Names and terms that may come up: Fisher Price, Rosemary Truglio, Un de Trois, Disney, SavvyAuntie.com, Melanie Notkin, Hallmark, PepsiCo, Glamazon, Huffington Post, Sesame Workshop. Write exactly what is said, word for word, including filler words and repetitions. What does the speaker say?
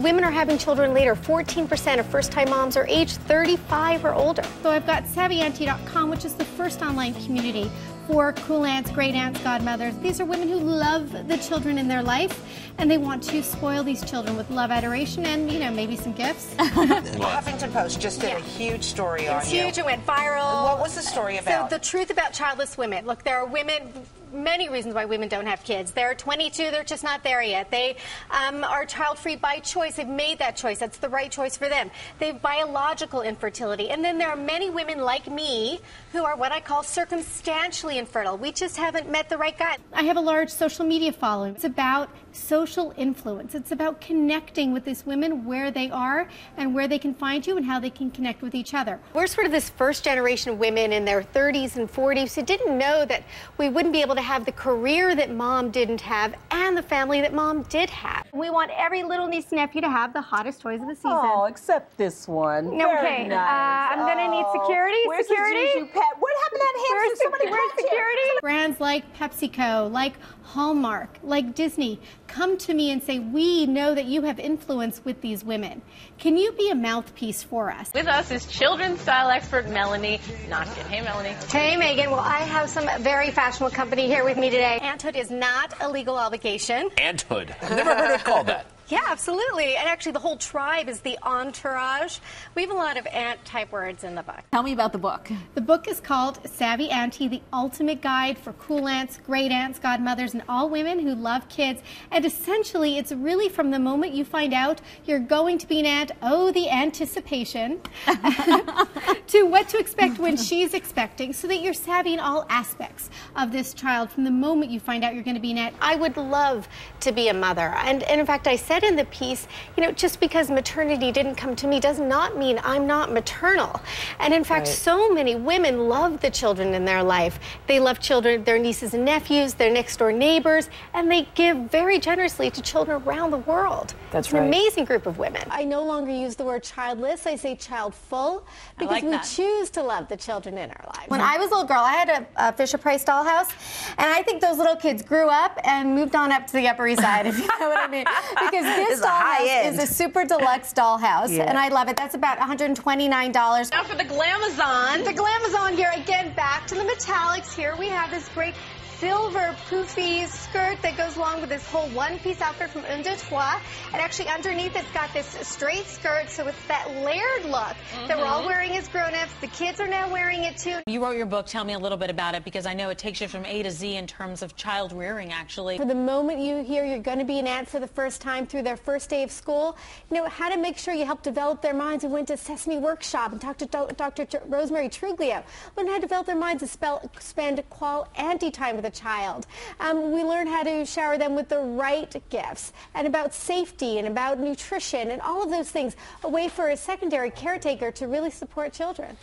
Women are having children later. fourteen percent of first-time moms are age thirty-five or older. So I've got Savvy Auntie dot com, which is the first online community for cool aunts, great aunts, godmothers. These are women who love the children in their life, and they want to spoil these children with love, adoration, and, you know, maybe some gifts. Huffington Post just did yeah. a huge story it's on huge. you. It's huge. It went viral. What was the story about? So the truth about childless women. Look, there are women... many reasons why women don't have kids. They're twenty-two, they're just not there yet. They um, are child-free by choice. They've made that choice. That's the right choice for them. They have biological infertility. And then there are many women like me who are what I call circumstantially infertile. We just haven't met the right guy. I have a large social media following. It's about social influence. It's about connecting with these women where they are and where they can find you and how they can connect with each other. We're sort of this first generation of women in their thirties and forties who didn't know that we wouldn't be able to to have the career that mom didn't have and the family that mom did have. We want every little niece and nephew to have the hottest toys of the season. Oh, except this one. Okay. Nice. Uh, I'm oh. gonna need security. Where's security? What happened to that hamster? Where's, Somebody the, where's security? Brands like PepsiCo, like Hallmark, like Disney, come to me and say, we know that you have influence with these women. Can you be a mouthpiece for us? With us is children's style expert Melanie Notkin. Hey, Melanie. Hey, Megan. Well, I have some very fashionable company here with me today. Aunthood is not a legal obligation. Aunthood. I've never heard it called that. Yeah, absolutely. And actually, the whole tribe is the entourage. We have a lot of aunt-type words in the book. Tell me about the book. The book is called Savvy Auntie, the ultimate guide for cool aunts, great aunts, godmothers, and all women who love kids. And essentially, it's really from the moment you find out you're going to be an aunt, oh, the anticipation, to what to expect when she's expecting, so that you're savvy in all aspects of this child from the moment you find out you're going to be an aunt. I would love to be a mother. And, and in fact, I said in the piece, you know, just because maternity didn't come to me does not mean I'm not maternal. And in fact, right. so many women love the children in their life. They love children, their nieces and nephews, their next door neighbors, and they give very generously to children around the world. That's it's right. an amazing group of women. I no longer use the word childless, I say childful, because like we that. choose to love the children in our lives. When I was a little girl, I had a, a Fisher Price dollhouse, and I think those little kids grew up and moved on up to the Upper East Side, if you know what I mean. Because this dollhouse is a super deluxe dollhouse, yeah. and I love it. That's about one hundred twenty-nine dollars. Now for the Glamazon. The Glamazon here, again, back to the metallics. Here we have this great silver poofy skirt that goes along with this whole one-piece outfit from Un de Trois. And actually underneath it's got this straight skirt, so it's that layered look mm-hmm. that we're all wearing as grown-ups. The kids are now wearing it too. You wrote your book. Tell me a little bit about it, because I know it takes you from A to Z in terms of child rearing, actually. For the moment you hear you're going to be an aunt for the first time through their first day of school, you know, how to make sure you help develop their minds. We went to Sesame Workshop and talked to Doctor Rosemary Truglio. Learn how to develop their minds and spell, spend qual auntie time with a child. Um, we learn how to shower them with the right gifts, and about safety and about nutrition and all of those things, a way for a secondary caretaker to really support children.